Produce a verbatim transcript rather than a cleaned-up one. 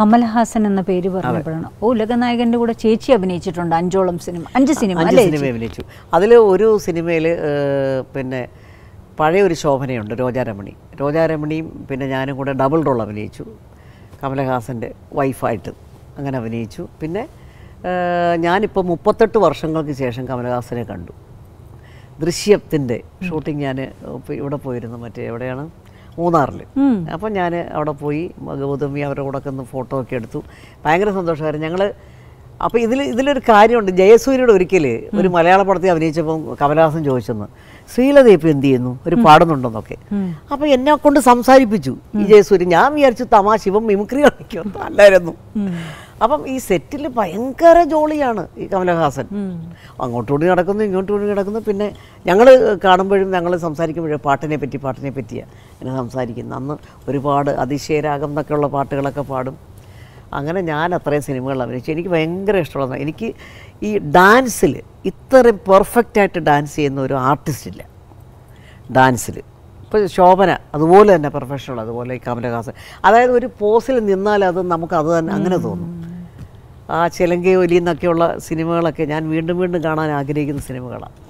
Kamal Haasan and the Peri were oh, Laganagan would have Chechi Abinated on Anjolam Cinema. Anji cinema, Uru cinema Penne Pare Shop and Roja Ramani. Roja Ramani Penajana would a double roll of Nichu. Kamal Haasan, wife I took Anganavichu Pinne Yanipo Mupata to our Shangal Kishan Kamal Haasan Kandu. Driship Tinde, shooting Yane, Udapoid in the Matea. മൂന്നാറിൽ അപ്പോൾ ഞാൻ അവിടെ പോയി ഗൗതമി അവരോടൊക്കെ ഒന്ന് photo ഒക്കെ എടുത്തു ഭയങ്കര സന്തോഷമായിരുന്നു ഞങ്ങൾ അപ്പോൾ ഇതിൽ ഇതിലൊരു കാര്യമുണ്ട് ജയസൂര്യയുടെ ഒരിക്കൽ ഒരു മലയാള പടത്തിൽ അഭിനയിച്ചപ്പോൾ കമലഹാസൻ ചോദിച്ചെന്ന് ശ്രീലത ഇപ്പോ എന്ത് ചെയ്യുന്നു ഒരു പാടുന്നുണ്ടെന്നൊക്കെ അപ്പോൾ എന്നെ കൊണ്ട് സംസാരിപ്പിച്ചു ഈ ജയസൂര്യ ഞാൻ വിചാരിച്ചു തമാശ ഇവൻ മിമിക്രി കളിക്കോ അല്ലായിരുന്നു അപ്പം ഈ സെറ്റിൽ ഭയങ്കര ജോളിയാണ് ഈ കമലഹാസൻ അങ്ങോട്ടോടി നടക്കുന്നു ഇങ്ങോട്ടോടി നടക്കുന്നു പിന്നെ ഞങ്ങൾ കാണുമ്പോഴും ഞങ്ങൾ സംസാരിക്കുമ്പോഴും പാട്ടിനെ പറ്റി പാട്ടിനെ പറ്റിയാണ് എന്നെ സംസാരിക്കുന്നത് അന്ന് ഒരുപാട് അതിശയരാഗം എന്നൊക്കെയുള്ള പാട്ടുകളൊക്കെ പാടും അങ്ങനെ ഞാൻ അത്രയും സിനിമകൾ അഭിനയിച്ചു എനിക്ക് ഭയങ്കര ഇഷ്ടമുള്ള എനിക്ക് ഈ ഡാൻസിൽ ഇത്രയും പെർഫെക്റ്റ് ആയിട്ട് ഡാൻസ് ചെയ്യുന്ന ഒരു ആർട്ടിസ്റ്റ് ഇല്ല ഡാൻസിൽ ഇപ്പോൾ ശോഭന അതുപോലെ തന്നെ പ്രൊഫഷണൽ അതുപോലെ ഈ കമലഹാസൻ അതായത് ഒരു പോസിൽ നിന്നാൽ അത് നമുക്ക് അത് തന്നെ അങ്ങനെ തോന്നും ആ ചിലങ്കയൊലി എന്നൊക്കെയുള്ള സിനിമകളൊക്കെ ഞാൻ വീണ്ടും വീണ്ടും കാണാൻ ആഗ്രഹിക്കുന്ന സിനിമകളാണ്